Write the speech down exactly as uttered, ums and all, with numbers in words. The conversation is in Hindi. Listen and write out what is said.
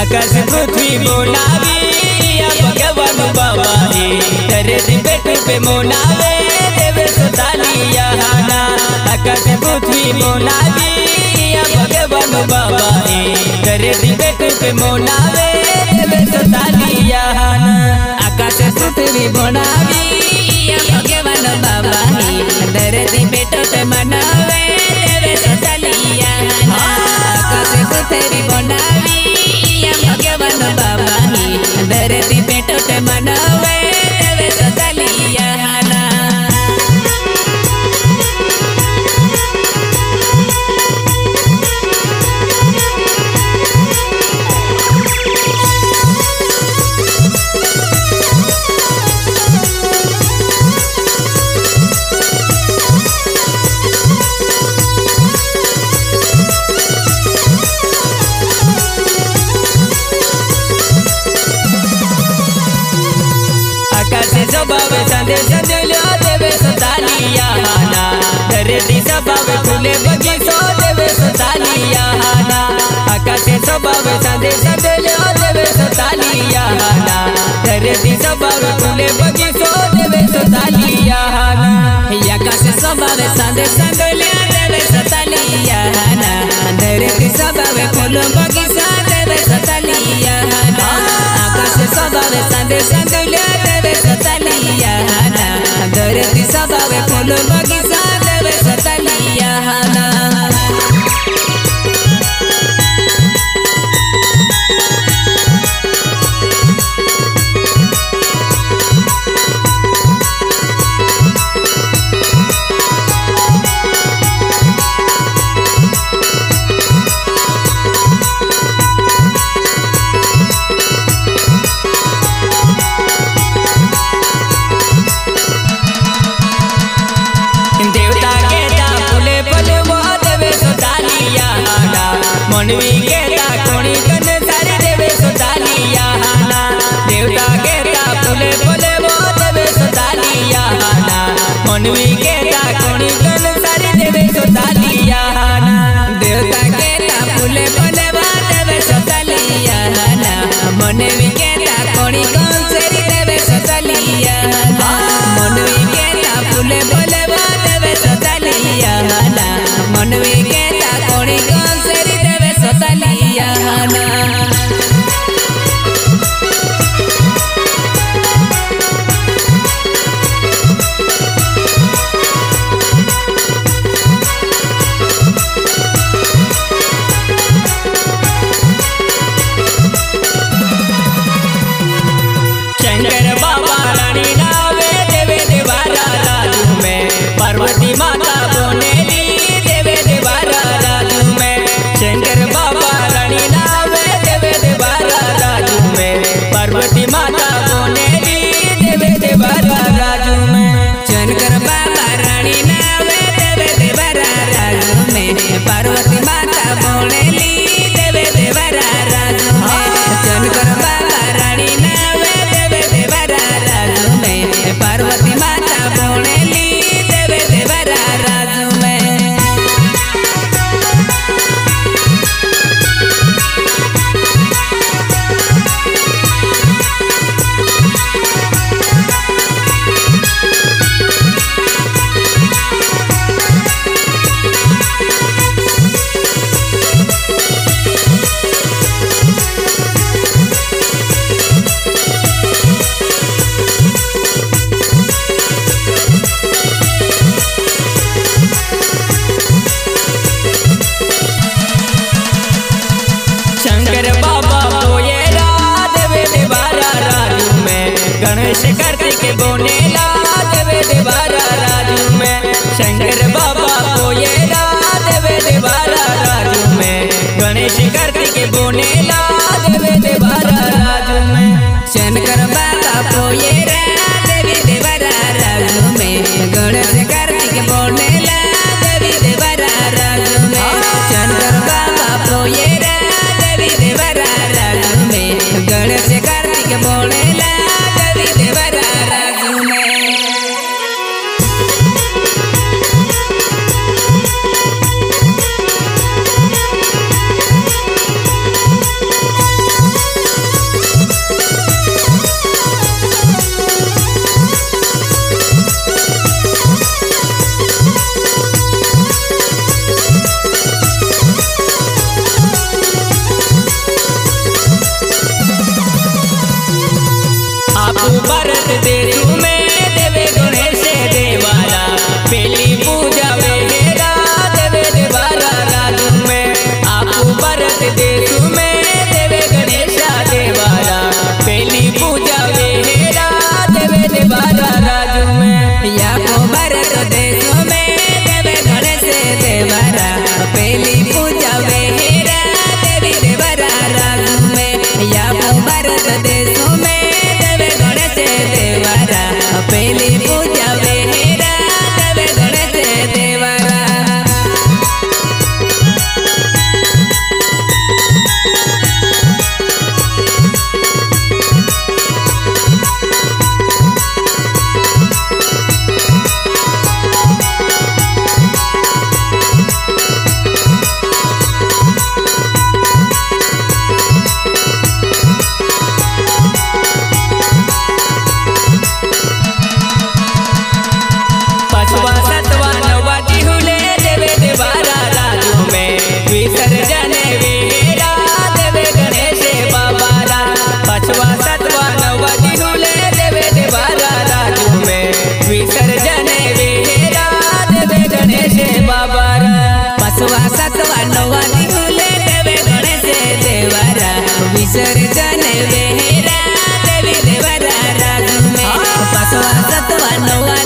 आकाश पृथ्वी मोनावे भगवान बाबा है तेरे बेटे पे मोनावे देवे सुतालिया हाना आकाश पृथ्वी मोनावे भगवान बाबा है तेरे बेटे पे मोनावे देवे सुतालिया हाना आकाश पृथ्वी मोनावे भगवान बाबा है तेरे बेटे पे मनावे देवे सुतालिया हाना आकाश पृथ्वी मोनावे भगवान बाबा है धरती बेटो ते मनावे देवे सतालिया हाना फूले बगीचो देवे सुतालिया हाना आकाशे स्वभाव साधे सदले देवे सुतालिया हाना धरती स्वभाव फूले बगीचो देवे सुतालिया हाना आकाशे स्वभाव साधे सदले देवे सुतालिया हाना धरती स्वभाव फूले बगीचो देवे सुतालिया हाना आकाशे स्वभाव साधे सदले देवे सुतालिया हाना धरती स्वभाव फूले बगीचो देवे सुतालिया हाना विसर्जन वेरा देवी देवरा राग में पांचवा सतवा नौवा।